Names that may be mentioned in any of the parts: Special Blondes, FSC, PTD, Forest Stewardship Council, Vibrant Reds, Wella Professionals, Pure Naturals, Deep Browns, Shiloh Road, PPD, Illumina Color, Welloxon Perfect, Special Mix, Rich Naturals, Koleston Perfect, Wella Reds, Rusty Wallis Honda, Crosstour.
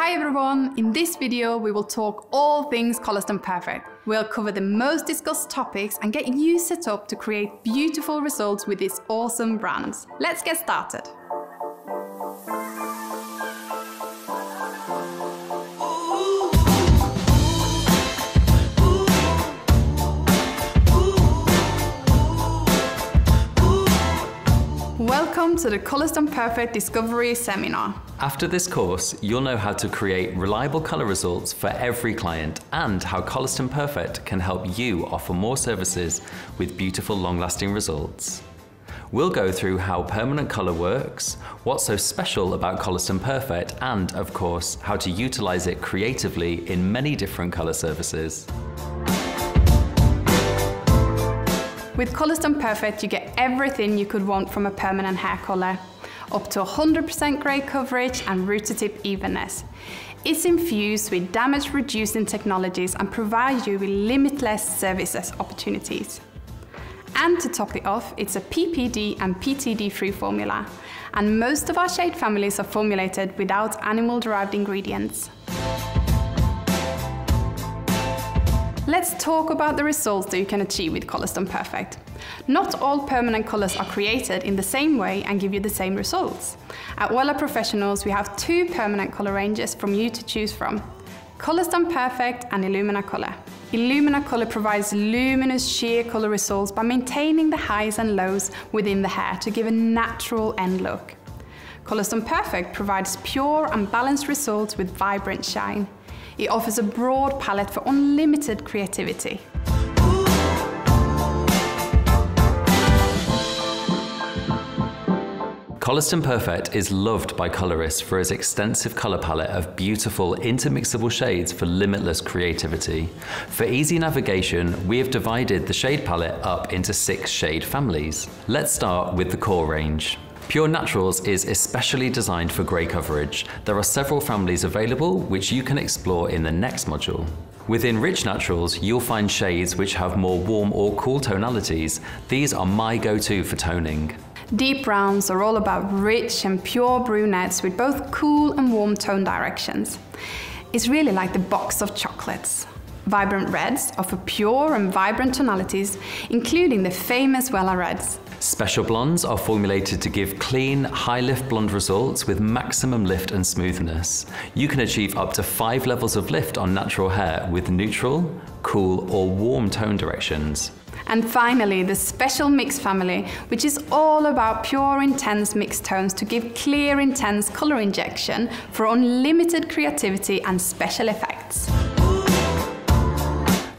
Hi everyone, in this video we will talk all things Koleston Perfect. We'll cover the most discussed topics and get you set up to create beautiful results with this awesome brand. Let's get started. Welcome to the Koleston Perfect Discovery Seminar. After this course, you'll know how to create reliable color results for every client and how Koleston Perfect can help you offer more services with beautiful, long-lasting results. We'll go through how permanent color works, what's so special about Koleston Perfect, and of course, how to utilize it creatively in many different color services. With Koleston Perfect, you get everything you could want from a permanent hair color. Up to 100% grey coverage and root to tip evenness. It's infused with damage reducing technologies and provides you with limitless services opportunities. And to top it off, it's a PPD and PTD free formula. And most of our shade families are formulated without animal derived ingredients. Let's talk about the results that you can achieve with Koleston Perfect. Not all permanent colors are created in the same way and give you the same results. At Wella Professionals, we have two permanent color ranges for you to choose from: Koleston Perfect and Illumina Color. Illumina Color provides luminous sheer color results by maintaining the highs and lows within the hair to give a natural end look. Koleston Perfect provides pure and balanced results with vibrant shine. It offers a broad palette for unlimited creativity. Koleston Perfect is loved by colorists for its extensive color palette of beautiful intermixable shades for limitless creativity. For easy navigation, we have divided the shade palette up into 6 shade families. Let's start with the core range. Pure Naturals is especially designed for grey coverage. There are several families available which you can explore in the next module. Within Rich Naturals, you'll find shades which have more warm or cool tonalities. These are my go-to for toning. Deep Browns are all about rich and pure brunettes with both cool and warm tone directions. It's really like the box of chocolates. Vibrant Reds offer pure and vibrant tonalities, including the famous Wella Reds. Special Blondes are formulated to give clean, high-lift blonde results with maximum lift and smoothness. You can achieve up to 5 levels of lift on natural hair with neutral, cool or warm tone directions. And finally, the Special Mix family, which is all about pure intense mixed tones to give clear intense color injection for unlimited creativity and special effects.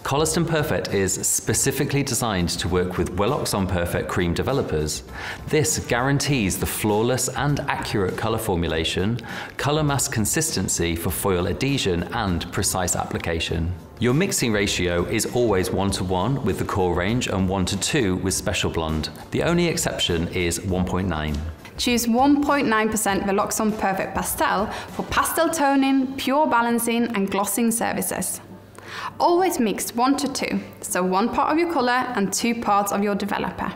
Koleston Perfect is specifically designed to work with Welloxon Perfect cream developers. This guarantees the flawless and accurate color formulation, color mass consistency for foil adhesion and precise application. Your mixing ratio is always 1:1 with the core range and 1:2 with Special Blonde. The only exception is 1.9. Choose 1.9% Welloxon Perfect Pastel for pastel toning, pure balancing and glossing services. Always mix 1:2, so 1 part of your colour and 2 parts of your developer.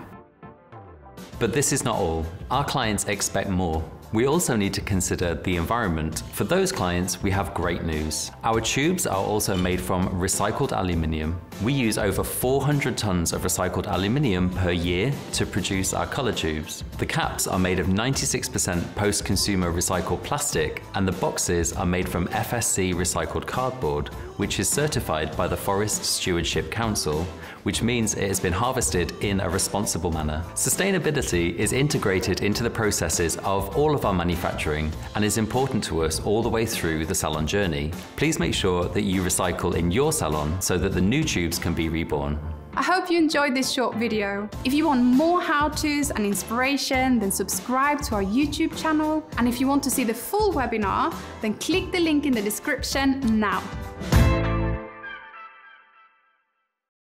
But this is not all. Our clients expect more. We also need to consider the environment. For those clients, we have great news. Our tubes are also made from recycled aluminium. We use over 400 tons of recycled aluminium per year to produce our color tubes. The caps are made of 96% post-consumer recycled plastic, and the boxes are made from FSC recycled cardboard, which is certified by the Forest Stewardship Council, which means it has been harvested in a responsible manner. Sustainability is integrated into the processes of all of our manufacturing and is important to us all the way through the salon journey. Please make sure that you recycle in your salon so that the new tubes can be reborn. I hope you enjoyed this short video. If you want more how-tos and inspiration, then subscribe to our YouTube channel. And if you want to see the full webinar, then click the link in the description now.